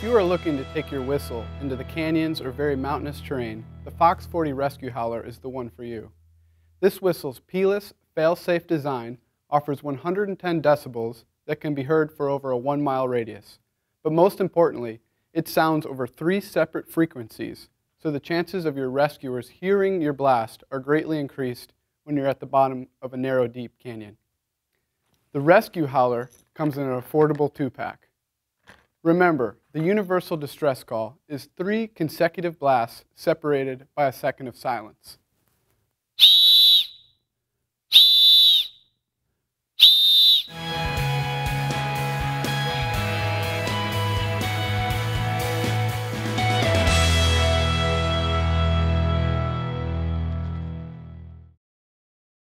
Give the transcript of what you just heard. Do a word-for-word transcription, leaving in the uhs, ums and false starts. If you are looking to take your whistle into the canyons or very mountainous terrain, the Fox forty Rescue Howler is the one for you. This whistle's keyless, fail-safe design offers one hundred ten decibels that can be heard for over a one-mile radius. But most importantly, it sounds over three separate frequencies, so the chances of your rescuers hearing your blast are greatly increased when you're at the bottom of a narrow, deep canyon. The Rescue Howler comes in an affordable two-pack. Remember, the universal distress call is three consecutive blasts separated by a second of silence.